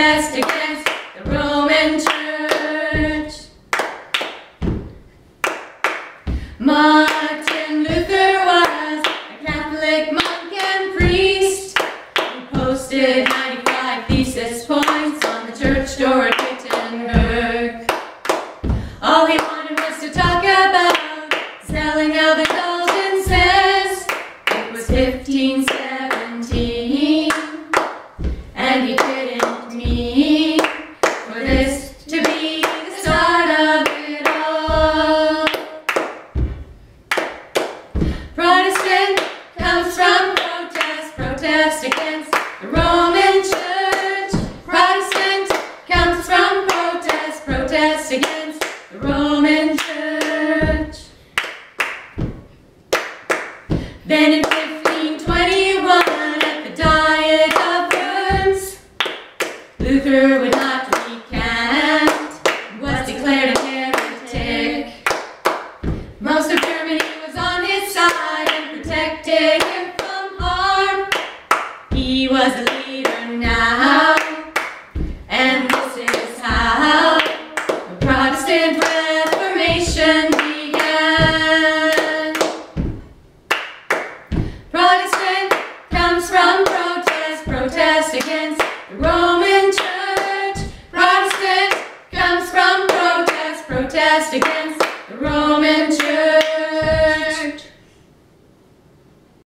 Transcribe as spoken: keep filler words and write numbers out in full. protest against the Roman Church. Martin Luther was a Catholic monk and priest who posted ninety-five thesis points on the church door at Wittenberg. All he wanted was to talk about the selling of indulgences. It was fifteen seventeen, and he didn't mean for this to be the start of it all. Protestant comes from protest, protest against the Roman Church. Protestant comes from protest, protest against the Roman Church. Then in fifteen twenty-one, at the Diet of Worms, Luther would not recant and was declared a heretic. Most of Germany was on his side and protected him from harm. He was a leader now, and this is how the Protestant Reformation began. Protestant comes from protest, protest against the Roman Church. Protestant comes from protest, protest against the Roman Church.